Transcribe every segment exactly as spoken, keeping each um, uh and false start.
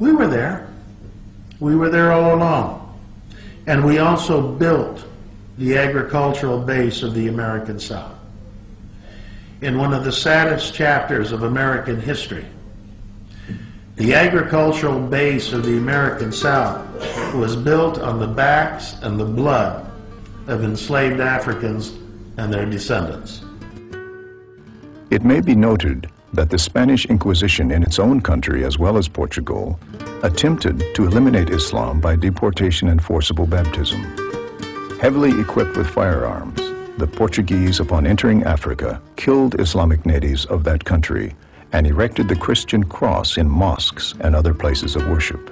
We were there. We were there all along. And we also built the agricultural base of the American South. In one of the saddest chapters of American history, the agricultural base of the American South was built on the backs and the blood of enslaved Africans and their descendants. It may be noted that the Spanish Inquisition in its own country, as well as Portugal, attempted to eliminate Islam by deportation and forcible baptism. Heavily equipped with firearms, the Portuguese, upon entering Africa, killed Islamic natives of that country and erected the Christian cross in mosques and other places of worship.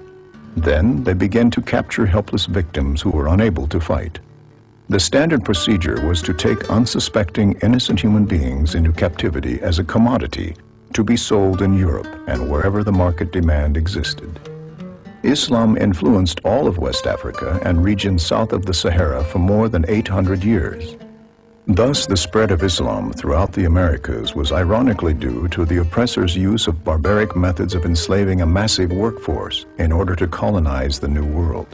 Then they began to capture helpless victims who were unable to fight. The standard procedure was to take unsuspecting innocent human beings into captivity as a commodity to be sold in Europe and wherever the market demand existed. Islam influenced all of West Africa and regions south of the Sahara for more than eight hundred years. Thus, the spread of Islam throughout the Americas was ironically due to the oppressor's use of barbaric methods of enslaving a massive workforce in order to colonize the New World.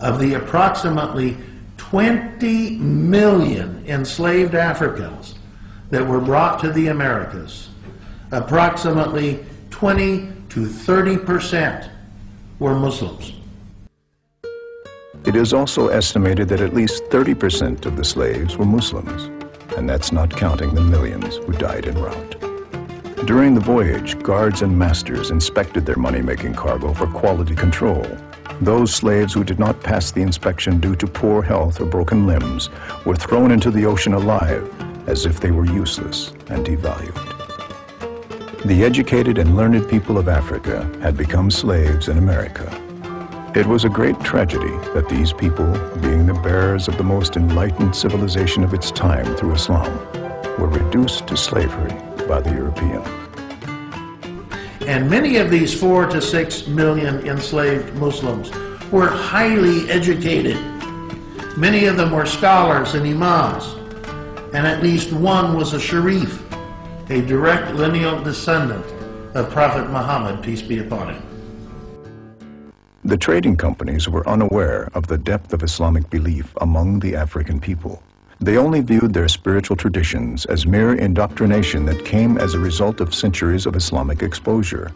Of the approximately twenty million enslaved Africans that were brought to the Americas, approximately twenty to thirty percent were Muslims. It is also estimated that at least thirty percent of the slaves were Muslims, and that's not counting the millions who died en route. During the voyage, guards and masters inspected their money-making cargo for quality control. Those slaves who did not pass the inspection due to poor health or broken limbs were thrown into the ocean alive, as if they were useless and devalued. The educated and learned people of Africa had become slaves in America. It was a great tragedy that these people, being the bearers of the most enlightened civilization of its time through Islam, were reduced to slavery by the European. And many of these four to six million enslaved Muslims were highly educated. Many of them were scholars and imams, and at least one was a Sharif, a direct lineal descendant of Prophet Muhammad, peace be upon him. The trading companies were unaware of the depth of Islamic belief among the African people. They only viewed their spiritual traditions as mere indoctrination that came as a result of centuries of Islamic exposure.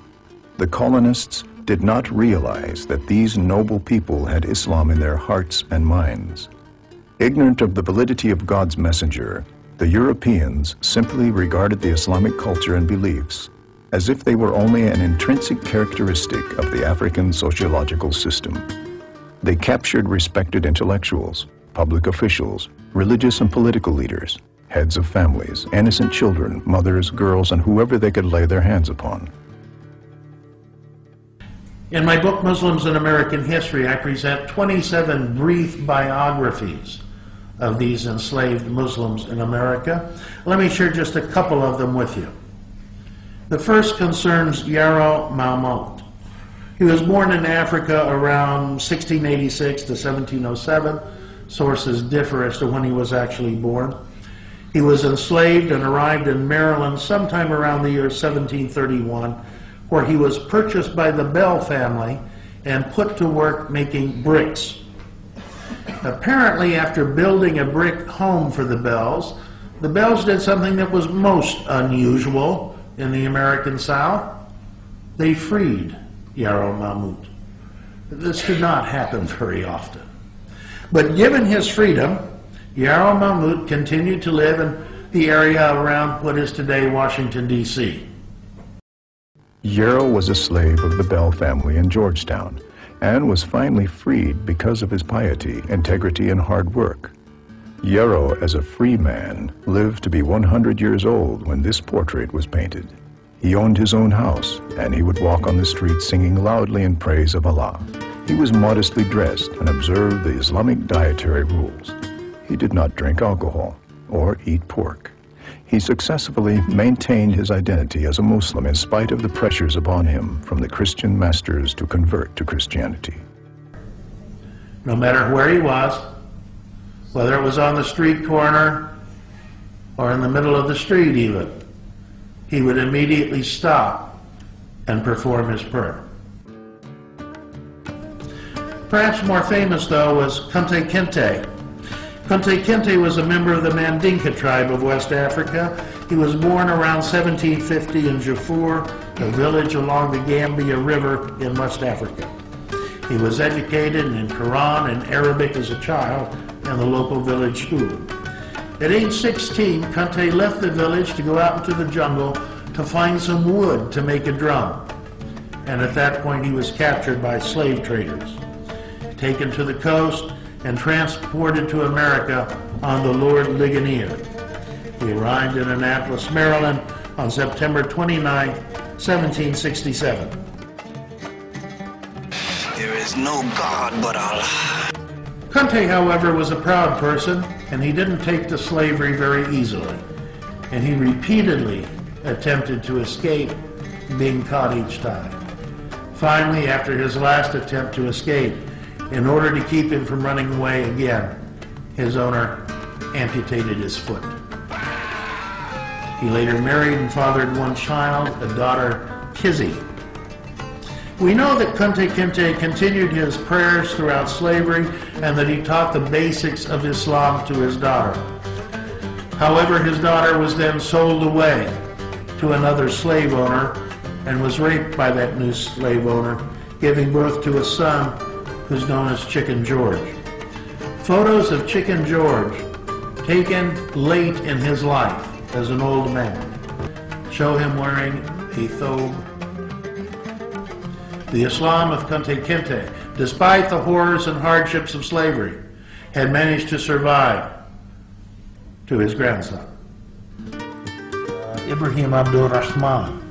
The colonists did not realize that these noble people had Islam in their hearts and minds. Ignorant of the validity of God's messenger, the Europeans simply regarded the Islamic culture and beliefs as if they were only an intrinsic characteristic of the African sociological system. They captured respected intellectuals, public officials, religious and political leaders, heads of families, innocent children, mothers, girls, and whoever they could lay their hands upon. In my book, Muslims in American History, I present twenty-seven brief biographies of these enslaved Muslims in America. Let me share just a couple of them with you. The first concerns Yarrow Mamout. He was born in Africa around sixteen eighty-six to seventeen oh seven. Sources differ as to when he was actually born. He was enslaved and arrived in Maryland sometime around the year seventeen thirty-one, where he was purchased by the Bell family and put to work making bricks. Apparently, after building a brick home for the Bells, the Bells did something that was most unusual in the American South. They freed Yarrow Mamout. This did not happen very often. But given his freedom, Yarrow Mamout continued to live in the area around what is today Washington, D C Yarrow was a slave of the Bell family in Georgetown and was finally freed because of his piety, integrity, and hard work. Yarrow, as a free man, lived to be one hundred years old when this portrait was painted. He owned his own house, and he would walk on the street singing loudly in praise of Allah. He was modestly dressed and observed the Islamic dietary rules. He did not drink alcohol or eat pork. He successfully maintained his identity as a Muslim in spite of the pressures upon him from the Christian masters to convert to Christianity. No matter where he was, whether it was on the street corner or in the middle of the street even, he would immediately stop and perform his prayer. Perhaps more famous, though, was Kunta Kinte. Kunta Kinte was a member of the Mandinka tribe of West Africa. He was born around seventeen fifty in Jaffour, a village along the Gambia River in West Africa. He was educated in Quran and Arabic as a child in the local village school. At age sixteen, Kunta left the village to go out into the jungle to find some wood to make a drum. And at that point, he was captured by slave traders, taken to the coast, and transported to America on the Lord Ligonier. He arrived in Annapolis, Maryland on September twenty-ninth, seventeen sixty-seven. There is no God but Allah. Kunta, however, was a proud person, and he didn't take to slavery very easily. And he repeatedly attempted to escape, being caught each time. Finally, after his last attempt to escape, in order to keep him from running away again, his owner amputated his foot. He later married and fathered one child, a daughter, Kizzy. We know that Kunta Kinte continued his prayers throughout slavery and that he taught the basics of Islam to his daughter. However, his daughter was then sold away to another slave owner and was raped by that new slave owner, giving birth to a son who's known as Chicken George. Photos of Chicken George, taken late in his life as an old man, show him wearing a thobe. The Islam of Kunta Kinte, despite the horrors and hardships of slavery, had managed to survive to his grandson. Uh, Ibrahim Abdul Rahman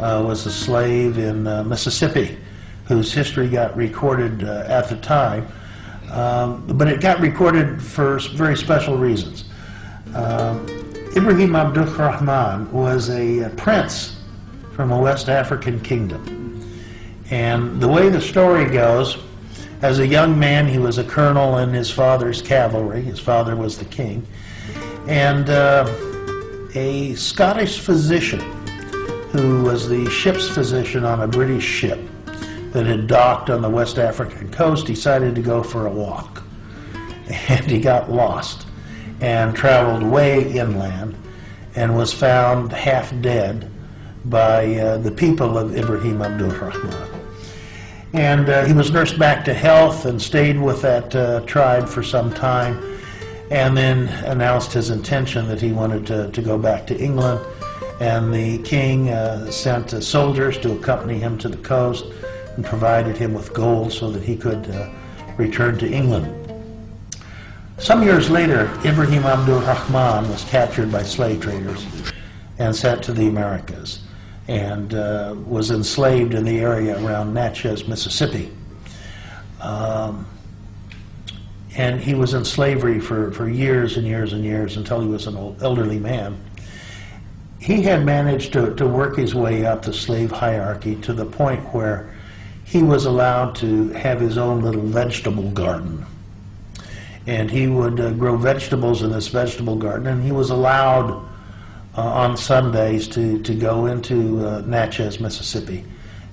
uh, was a slave in uh, Mississippi, whose history got recorded uh, at the time, um, but it got recorded for very special reasons. Uh, Ibrahim Abdul Rahman was a, a prince from a West African kingdom. And the way the story goes, as a young man, he was a colonel in his father's cavalry. His father was the king. And uh, a Scottish physician, who was the ship's physician on a British ship that had docked on the West African coast, decided to go for a walk. And he got lost and traveled way inland and was found half dead by uh, the people of Ibrahim Abdul Rahman. And uh, he was nursed back to health and stayed with that uh, tribe for some time, and then announced his intention that he wanted to, to go back to England. And the king uh, sent uh, soldiers to accompany him to the coast and provided him with gold so that he could uh, return to England. Some years later, Ibrahim Abdul Rahman was captured by slave traders and sent to the Americas, and uh, was enslaved in the area around Natchez, Mississippi. Um, and he was in slavery for, for years and years and years until he was an old, elderly man. He had managed to, to work his way up the slave hierarchy to the point where he was allowed to have his own little vegetable garden. And he would uh, grow vegetables in this vegetable garden, and he was allowed uh, on Sundays to, to go into uh, Natchez, Mississippi,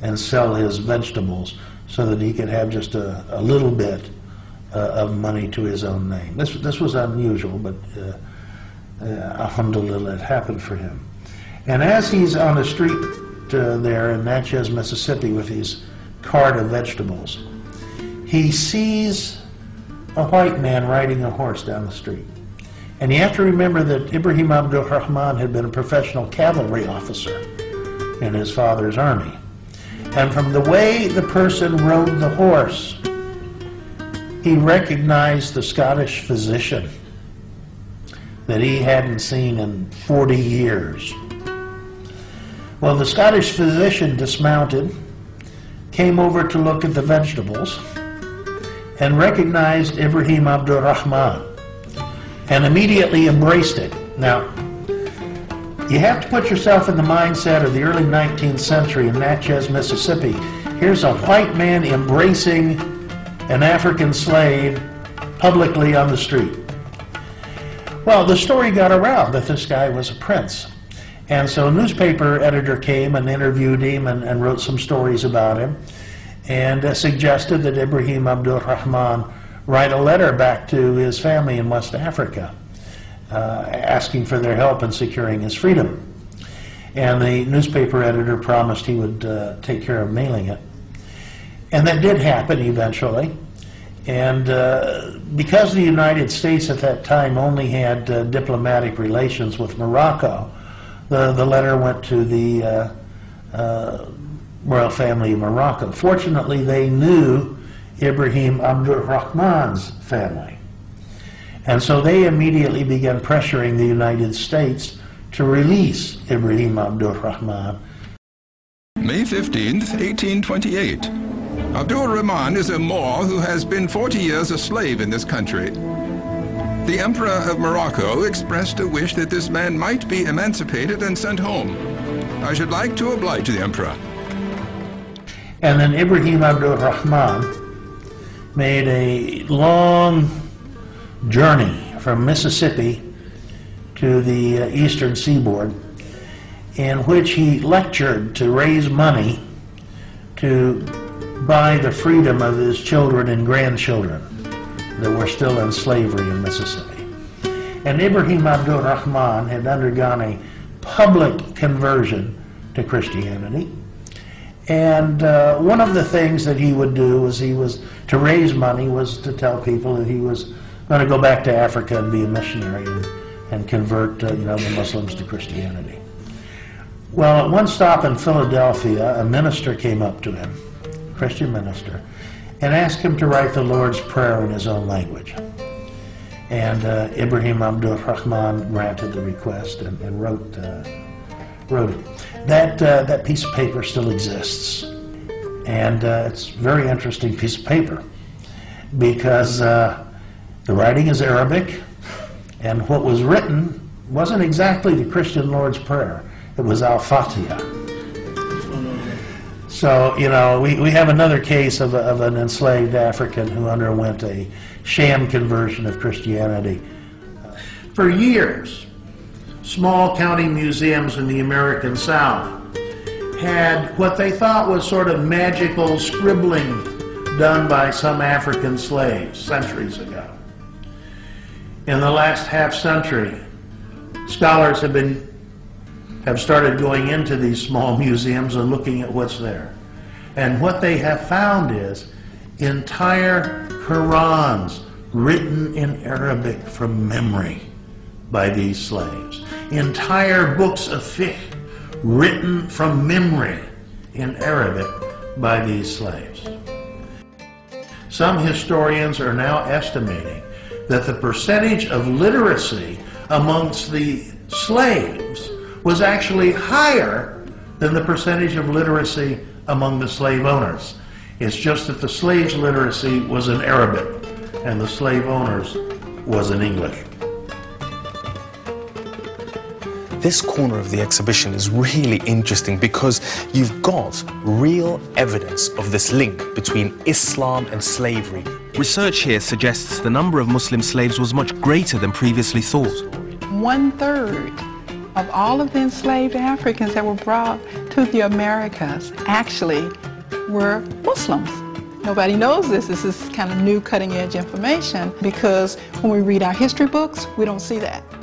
and sell his vegetables so that he could have just a, a little bit uh, of money to his own name. This, this was unusual, but uh, uh, alhamdulillah, it happened for him. And as he's on the street uh, there in Natchez, Mississippi with his cart of vegetables, he sees a white man riding a horse down the street. And you have to remember that Ibrahim Abdul Rahman had been a professional cavalry officer in his father's army. And from the way the person rode the horse, he recognized the Scottish physician that he hadn't seen in forty years. Well, the Scottish physician dismounted, came over to look at the vegetables, and recognized Ibrahim Abdul Rahman, and immediately embraced it. Now, you have to put yourself in the mindset of the early nineteenth century in Natchez, Mississippi. Here's a white man embracing an African slave publicly on the street. Well, the story got around that this guy was a prince, And so a newspaper editor came and interviewed him and, and wrote some stories about him, and uh, suggested that Ibrahim Abdul Rahman write a letter back to his family in West Africa, uh, asking for their help in securing his freedom. And the newspaper editor promised he would uh, take care of mailing it. And that did happen eventually. And uh, because the United States at that time only had uh, diplomatic relations with Morocco, the, the letter went to the uh, uh, royal family of Morocco. Fortunately, they knew Ibrahim Abdul Rahman's family. And so they immediately began pressuring the United States to release Ibrahim Abdul Rahman. May fifteenth, eighteen twenty-eight. Abdul Rahman is a Moor who has been forty years a slave in this country. The Emperor of Morocco expressed a wish that this man might be emancipated and sent home. I should like to oblige the Emperor. And then Ibrahim Abdul Rahman made a long journey from Mississippi to the eastern seaboard, in which he lectured to raise money to by the freedom of his children and grandchildren that were still in slavery in Mississippi. And Ibrahim Abdul Rahman had undergone a public conversion to Christianity. And uh, one of the things that he would do was he was, to raise money, was to tell people that he was going to go back to Africa and be a missionary and, and convert uh, you know, the Muslims to Christianity. Well, at one stop in Philadelphia, a minister came up to him, Christian minister, and asked him to write the Lord's Prayer in his own language. And uh, Ibrahim Abdul Rahman granted the request and, and wrote, uh, wrote it. That, uh, that piece of paper still exists. And uh, it's a very interesting piece of paper because uh, the writing is Arabic, and what was written wasn't exactly the Christian Lord's Prayer. It was Al-Fatiha. So, you know, we, we have another case of, a, of an enslaved African who underwent a sham conversion of Christianity. For years, small county museums in the American South had what they thought was sort of magical scribbling done by some African slaves centuries ago. In the last half century, scholars have been have started going into these small museums and looking at what's there. And what they have found is entire Qurans written in Arabic from memory by these slaves. Entire books of fiqh written from memory in Arabic by these slaves. Some historians are now estimating that the percentage of literacy amongst the slaves was actually higher than the percentage of literacy among the slave owners. It's just that the slaves' literacy was in Arabic and the slave owners was in English. This corner of the exhibition is really interesting because you've got real evidence of this link between Islam and slavery. Research here suggests the number of Muslim slaves was much greater than previously thought. One-third of all of the enslaved Africans that were brought to the Americas actually were Muslims. Nobody knows this. This is kind of new cutting edge information because when we read our history books, we don't see that.